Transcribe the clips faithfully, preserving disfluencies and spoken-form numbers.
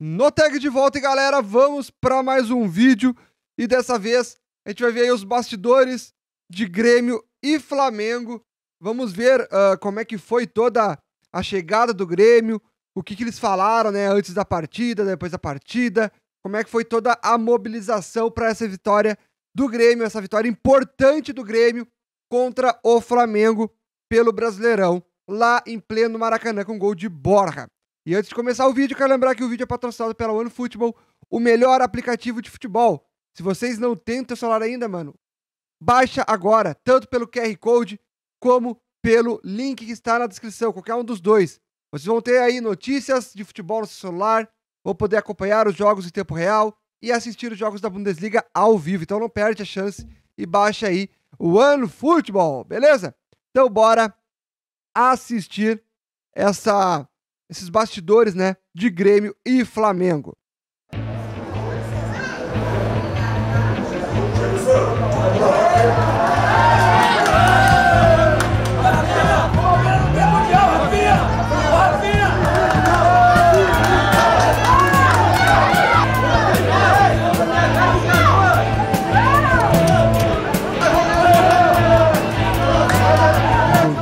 No tag de volta, e galera, vamos para mais um vídeo e dessa vez a gente vai ver aí os bastidores de Grêmio e Flamengo. Vamos ver uh, como é que foi toda a chegada do Grêmio, o que, que eles falaram, né, antes da partida, depois da partida, como é que foi toda a mobilização para essa vitória do Grêmio, essa vitória importante do Grêmio contra o Flamengo pelo Brasileirão, lá em pleno Maracanã com gol de Borja. E antes de começar o vídeo, quero lembrar que o vídeo é patrocinado pela OneFootball, o melhor aplicativo de futebol. Se vocês não têm o seu celular ainda, mano, baixa agora, tanto pelo Q R Code como pelo link que está na descrição, qualquer um dos dois. Vocês vão ter aí notícias de futebol no seu celular, vão poder acompanhar os jogos em tempo real e assistir os jogos da Bundesliga ao vivo. Então não perde a chance e baixa aí o OneFootball, beleza? Então bora assistir essa... esses bastidores, né, de Grêmio e Flamengo.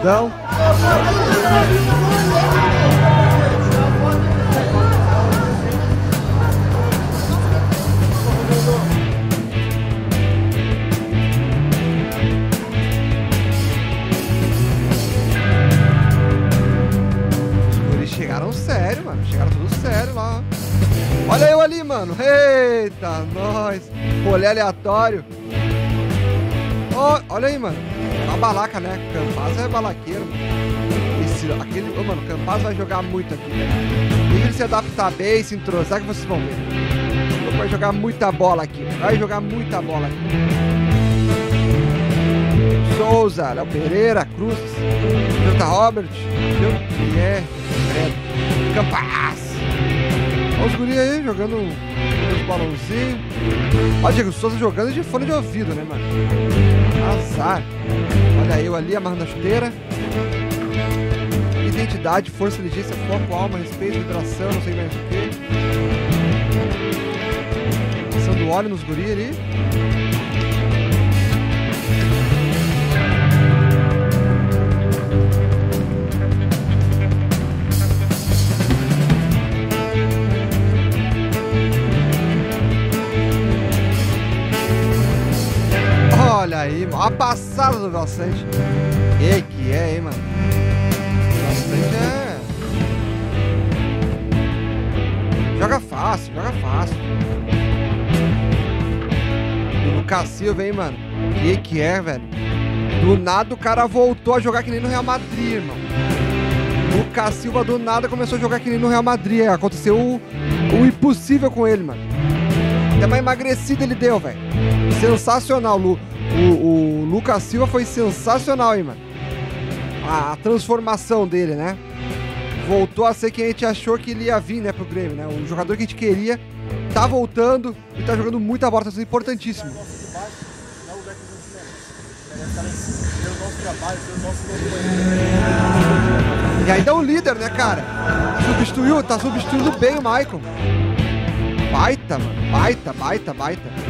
Então, sério, mano. Chegaram tudo sério lá. Olha eu ali, mano. Eita, nós. Rolê aleatório. Oh, olha aí, mano. Uma balaca, né? Campazzo é balaqueiro. Esse, aquele... Oh, mano, Campazzo vai jogar muito aqui, né? Tem que se adaptar bem, se entrosar, que vocês vão ver. Então, vai jogar muita bola aqui. Vai jogar muita bola aqui. Souza, Léo Pereira, Cruz, Jota Robert, entendeu? É... Campazzo. Olha os guri aí, jogando os balãozinhos. Olha o Diego Souza jogando de fone de ouvido, né, mano? Azar. Olha eu ali, amarrando a chuteira. Identidade, força, inteligência, foco, alma, respeito, vibração, não sei mais o que. Passando óleo nos guri ali. Olha aí, mano. A passada do Valsante. E que é, hein, mano? Valsante é... Joga fácil, joga fácil. O Lucas Silva, hein, mano? E que é, velho? Do nada o cara voltou a jogar que nem no Real Madrid, irmão. O Lucas Silva do nada começou a jogar que nem no Real Madrid. Aconteceu o, o impossível com ele, mano. Até mais emagrecido ele deu, velho. Sensacional, Lu. O, o Lucas Silva foi sensacional, hein, mano? A, a transformação dele, né? Voltou a ser quem a gente achou que ele ia vir, né, pro Grêmio, né? O jogador que a gente queria tá voltando e tá jogando muita bola, tá sendo importantíssimo. E ainda é o líder, né, cara? Substituiu, tá substituindo bem o Maicon. Baita, mano. Baita, baita, baita.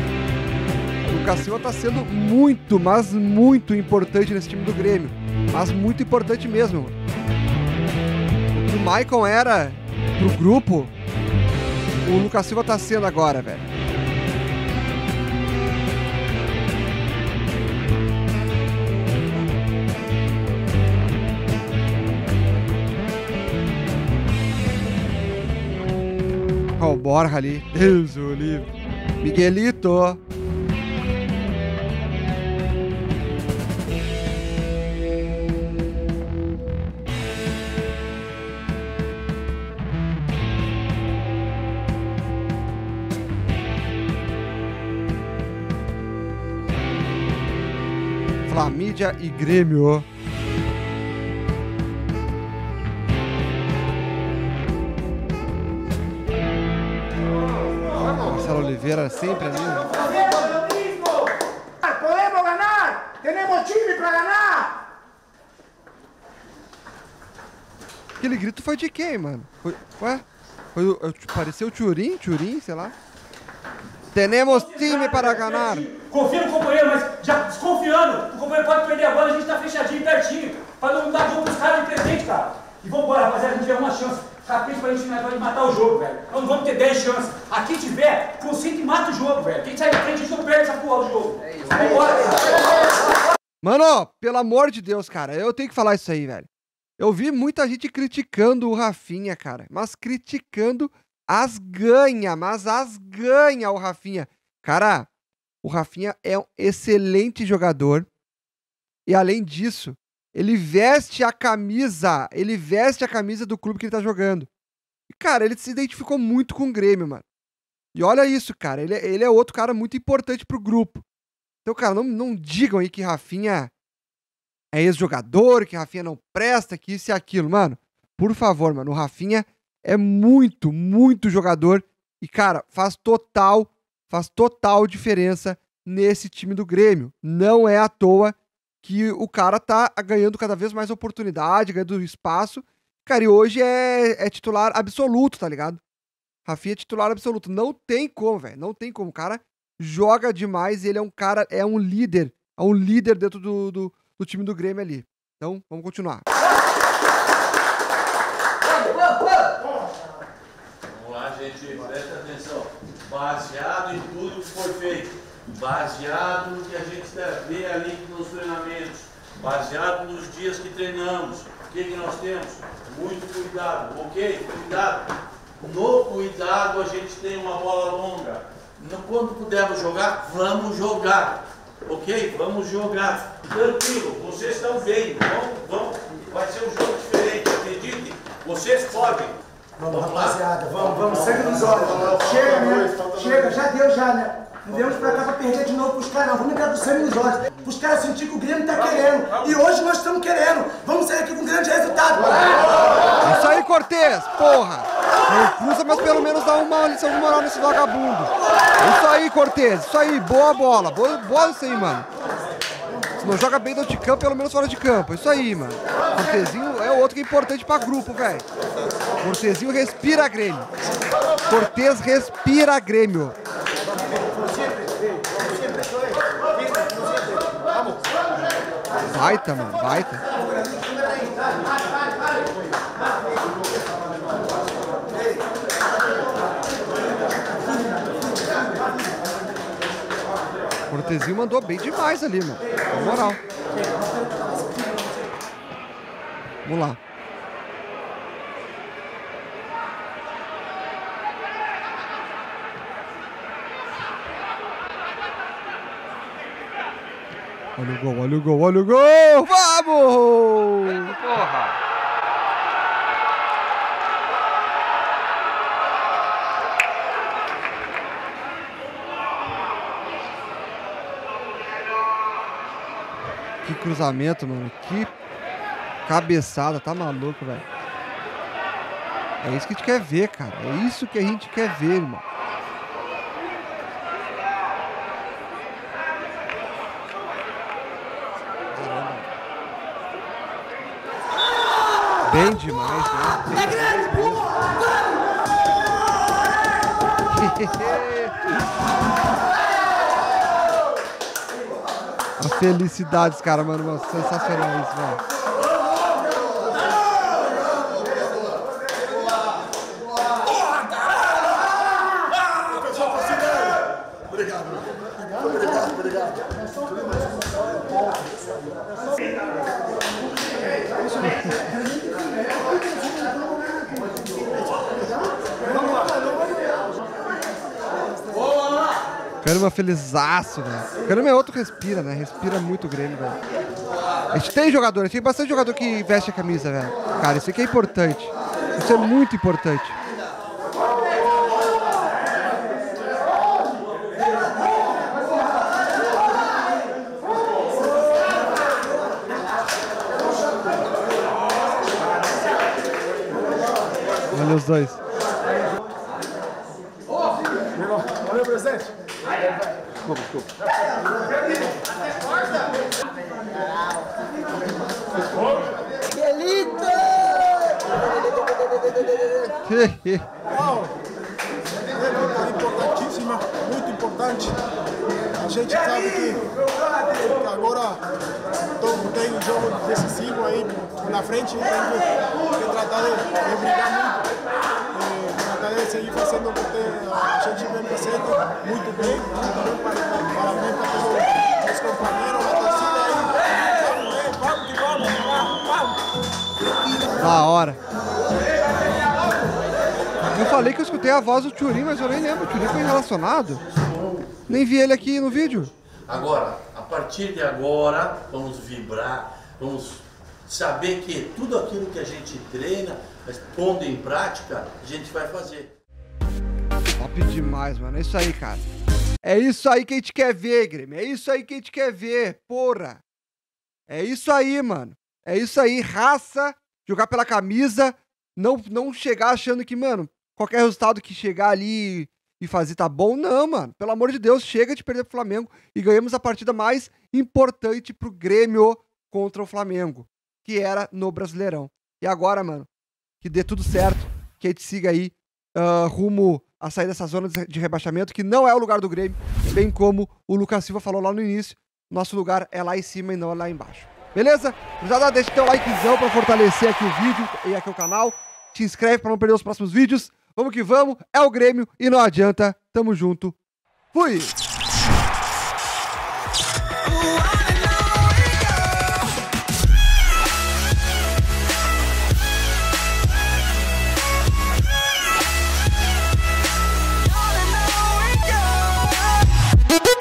O Lucas Silva tá sendo muito, mas muito importante nesse time do Grêmio. Mas muito importante mesmo. O que o Maicon era pro grupo, o Lucas Silva tá sendo agora, velho. Olha o Borja ali. Deus o livre. Miguelito. Mídia e Grêmio. Marcelo Oliveira sempre ali. Podemos ganhar! Temos time para ganhar! Aquele grito foi de quem, mano? Foi... Ué? Foi o, o, pareceu o Tchurim, Tchurim, sei lá. Tenemos time para ganhar. Confia no companheiro, mas já desconfiando. O companheiro pode perder agora, a gente tá fechadinho, pertinho. Pra não dar jogo pros caras de presente, cara. E vambora, rapaziada, a gente tiver uma chance. Capaz pra gente vai matar o jogo, velho. Nós não vamos ter dez chances. Aqui tiver, consiga e mata o jogo, velho. Quem sai de frente, a gente não perde essa porra do jogo. É isso. Vambora, cara. Mano, pelo amor de Deus, cara. Eu tenho que falar isso aí, velho. Eu vi muita gente criticando o Rafinha, cara. Mas criticando as ganha, mas as ganha o Rafinha. Cara, o Rafinha é um excelente jogador. E além disso, ele veste a camisa. Ele veste a camisa do clube que ele tá jogando. E, cara, ele se identificou muito com o Grêmio, mano. E olha isso, cara. Ele, ele é outro cara muito importante pro grupo. Então, cara, não, não digam aí que Rafinha é ex-jogador, que Rafinha não presta, que isso e aquilo. Mano, por favor, mano. O Rafinha é muito, muito jogador. E, cara, faz total, faz total diferença nesse time do Grêmio. Não é à toa que o cara tá ganhando cada vez mais oportunidade, ganhando espaço. Cara, e hoje é, é titular absoluto, tá ligado? Rafinha é titular absoluto. Não tem como, velho. Não tem como. O cara joga demais. Ele é um cara, é um líder. É um líder dentro do, do, do time do Grêmio ali. Então, vamos continuar. Vamos lá, gente. Presta atenção. Baseado em tudo que foi feito. Baseado no que a gente vê ali nos treinamentos, baseado nos dias que treinamos, o que, que nós temos? Muito cuidado, ok? Cuidado. No cuidado a gente tem uma bola longa. Quando pudermos jogar, vamos jogar, ok? Vamos jogar. Tranquilo, vocês estão bem, vamos, vamos. Vai ser um jogo diferente, acreditem. Vocês podem. Vamos, vamos rapaziada, vamos, vamos, sangue nos olhos. Chega, né? Chega, já deu, já, né? Não viemos pra cá pra perder de novo pros caras, não. Vamos entrar do sangue nos olhos. Pros caras sentir que o Grêmio tá querendo. E hoje nós estamos querendo. Vamos sair aqui com um grande resultado. Isso aí, Cortez, porra. Recusa, mas pelo menos dá uma lição de moral nesse vagabundo. Isso aí, Cortez. Isso aí, boa bola. Boa bola isso aí, mano. Se não joga bem dentro de campo, pelo menos fora de campo. Isso aí, mano. Cortezinho é outro que é importante pra grupo, velho. Cortezinho respira Grêmio. Cortez respira Grêmio. Baita, mano, baita. O Cortezinho mandou bem demais ali, mano. Na moral. Vamos lá. Olha o gol, olha o gol, olha o gol! Vamos! Porra! Que cruzamento, mano! Que cabeçada! Tá maluco, velho! É isso que a gente quer ver, cara! É isso que a gente quer ver, irmão! Bem demais, né? É grande, porra! A felicidade dos caras, mano. Sensacional isso, velho. Pessoal, obrigado, obrigado, obrigado. Caramba, felizaço, velho. Caramba é outro que respira, né? Respira muito o Grêmio, velho. A gente tem jogador, a gente tem bastante jogador que veste a camisa, velho. Cara, isso aqui é importante. Isso é muito importante. Olha os dois. Olha o presente. Desculpa, desculpa. Miguelito! importante. A gente sabe que agora tem um jogo decisivo aí na frente, tem que tratar de, de brigar muito, e tratar de seguir fazendo o que a gente vem fazendo muito bem, muito bem para mim, para os companheiros, a torcida aí. Vamos que vamos, vamos, vamos! Da hora! Eu falei que eu escutei a voz do Tchurim, mas eu nem lembro, o Tchurim foi relacionado? Nem vi ele aqui no vídeo. Agora, a partir de agora, vamos vibrar, vamos saber que tudo aquilo que a gente treina, mas pondo em prática, a gente vai fazer. Top demais, mano. É isso aí, cara. É isso aí que a gente quer ver, Grêmio. É isso aí que a gente quer ver, porra. É isso aí, mano. É isso aí. Raça, jogar pela camisa, não, não chegar achando que, mano, qualquer resultado que chegar ali e fazer tá bom, não, mano. Pelo amor de Deus, chega de perder pro Flamengo e ganhamos a partida mais importante pro Grêmio contra o Flamengo, que era no Brasileirão. E agora, mano, que dê tudo certo, que a gente siga aí uh, rumo a sair dessa zona de rebaixamento, que não é o lugar do Grêmio, bem como o Lucas Silva falou lá no início, nosso lugar é lá em cima e não é lá embaixo. Beleza? Já dá, deixa teu likezão pra fortalecer aqui o vídeo e aqui o canal. Te inscreve pra não perder os próximos vídeos. Vamos que vamos, é o Grêmio e não adianta. Tamo junto. Fui!